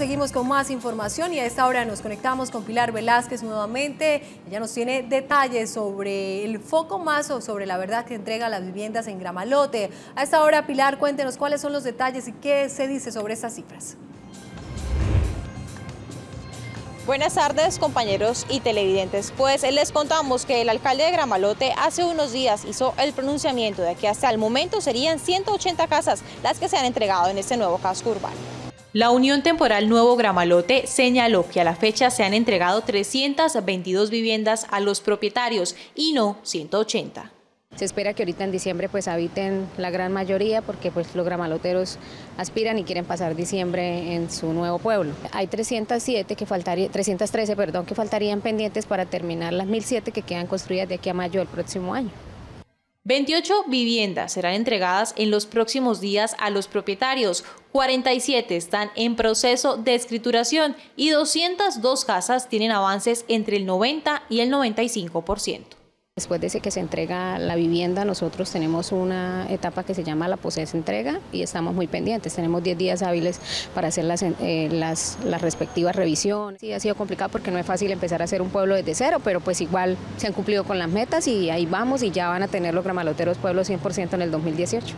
Seguimos con más información y a esta hora nos conectamos con Pilar Velázquez nuevamente. Ella nos tiene detalles sobre el foco más o sobre la verdad que entrega las viviendas en Gramalote. A esta hora, Pilar, cuéntenos cuáles son los detalles y qué se dice sobre estas cifras. Buenas tardes, compañeros y televidentes. Pues les contamos que el alcalde de Gramalote hace unos días hizo el pronunciamiento de que hasta el momento serían 180 casas las que se han entregado en este nuevo casco urbano. La Unión Temporal Nuevo Gramalote señaló que a la fecha se han entregado 322 viviendas a los propietarios y no 180. Se espera que ahorita en diciembre pues habiten la gran mayoría porque pues los gramaloteros aspiran y quieren pasar diciembre en su nuevo pueblo. Hay 313 que faltarían pendientes para terminar las 1.007 que quedan construidas de aquí a mayo del próximo año. 28 viviendas serán entregadas en los próximos días a los propietarios, 47 están en proceso de escrituración y 202 casas tienen avances entre el 90 y el 95%. Después de que se entrega la vivienda, nosotros tenemos una etapa que se llama la poseentrega y estamos muy pendientes. Tenemos 10 días hábiles para hacer las respectivas revisiones. Sí, ha sido complicado porque no es fácil empezar a hacer un pueblo desde cero, pero pues igual se han cumplido con las metas y ahí vamos y ya van a tener los gramaloteros pueblos 100% en el 2018.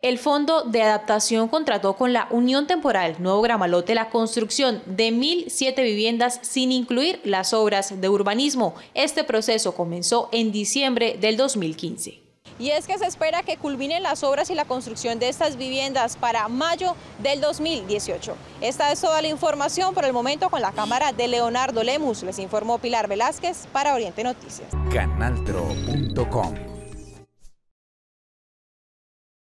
El Fondo de Adaptación contrató con la Unión Temporal Nuevo Gramalote la construcción de 1.007 viviendas sin incluir las obras de urbanismo. Este proceso comenzó en diciembre del 2015. Y es que se espera que culminen las obras y la construcción de estas viviendas para mayo del 2018. Esta es toda la información por el momento. Con la cámara de Leonardo Lemus, les informó Pilar Velázquez para Oriente Noticias. CanalTRO.com